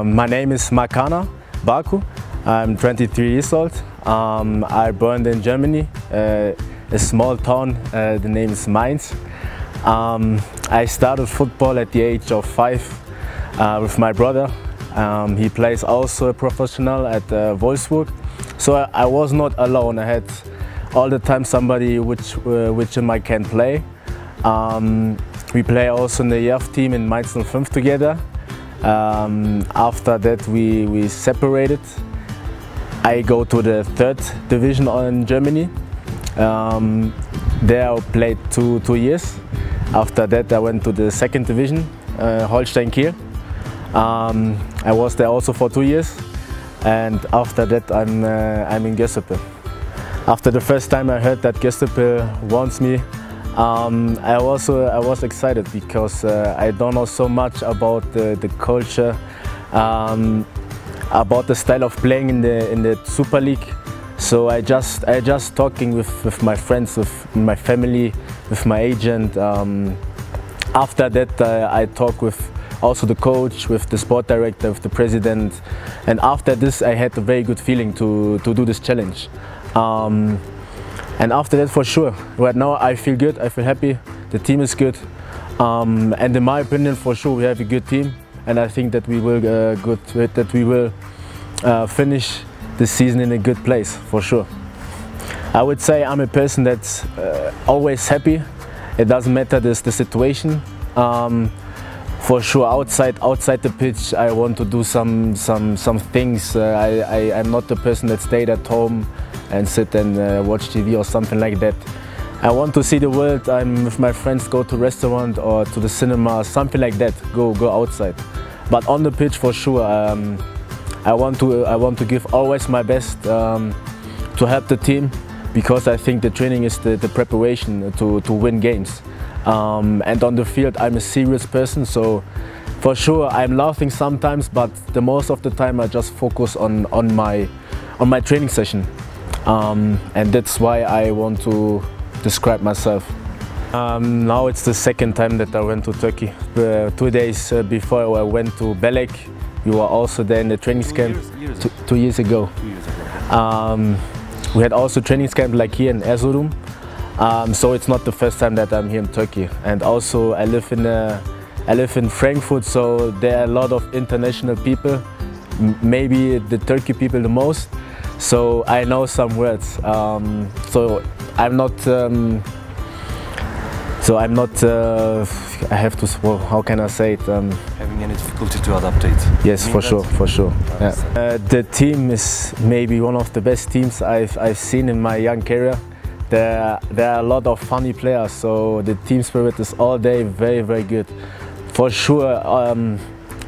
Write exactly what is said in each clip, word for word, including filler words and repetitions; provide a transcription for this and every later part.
My name is Makana Baku. I'm twenty-three years old. Um, I born in Germany, uh, a small town. Uh, the name is Mainz. Um, I started football at the age of five uh, with my brother. Um, he plays also a professional at uh, Wolfsburg. So I, I was not alone. I had all the time somebody which uh, which I can play. Um, we play also in the youth team in Mainz zero five together. Um, after that we, we separated. I go to the third division in Germany. Um, there I played two, two years. After that I went to the second division, uh, Holstein Kiel. Um, I was there also for two years and after that I'm, uh, I'm in Göztepe. After the first time I heard that Göztepe wants me, Um, I also I was excited because uh, I don't know so much about the, the culture, um, about the style of playing in the in the Super League. So I just I just talking with, with my friends, with my family, with my agent. Um, after that, uh, I talk with also the coach, with the sport director, with the president, and after this, I had a very good feeling to to do this challenge. Um, And after that, for sure, right now I feel good, I feel happy, the team is good. Um, and in my opinion, for sure, we have a good team. And I think that we will, uh, good, that we will uh, finish the season in a good place, for sure. I would say I'm a person that's uh, always happy. It doesn't matter this, the situation. Um, for sure, outside, outside the pitch, I want to do some, some, some things. Uh, I, I, I'm not the person that stayed at home and sit and uh, watch T V or something like that. I want to see the world. I'm with my friends, go to restaurant or to the cinema, something like that. Go, go outside. But on the pitch, for sure, um, I want to, I want to give always my best um, to help the team, because I think the training is the, the preparation to, to win games. Um, and on the field, I'm a serious person, so for sure I'm laughing sometimes, but the most of the time I just focus on on my on my training session. Um, and that's why I want to describe myself. Um, now it's the second time that I went to Turkey. Uh, two days uh, before I went to Belek, you were also there in the training two camp years, years two, two years ago. Two years ago. Um, we had also training camp like here in Erzurum, um, so it's not the first time that I'm here in Turkey. And also I live in uh, I live in Frankfurt, so there are a lot of international people. M maybe the Turkey people the most. So I know some words. Um, so I'm not. Um, so I'm not. Uh, I have to. Well, how can I say it? Um, Having any difficulty to adapt it. Yes, for sure, for sure. Yeah. Uh, the team is maybe one of the best teams I've I've seen in my young career. There there are a lot of funny players. So the team spirit is all day very very good. For sure. Um,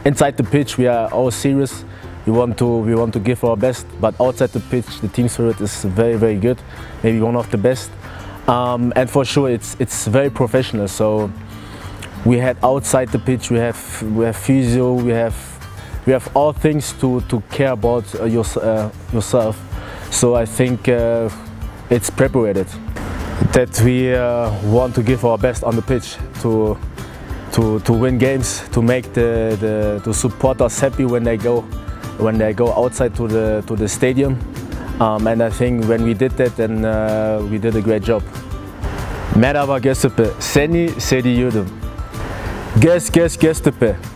inside the pitch we are all serious. We want to we want to give our best, but outside the pitch, the team spirit is very very good, maybe one of the best, um, and for sure it's it's very professional. So we had outside the pitch, we have we have physio, we have we have all things to to care about uh, your, uh, yourself. So I think uh, it's prepared that we uh, want to give our best on the pitch to to to win games, to make the, the to support us happy when they go. when they go outside to the to the stadium, um, and I think when we did that, then uh, we did a great job. Merhaba Göztepe, seni seviyorum. Göz göz Göztepe.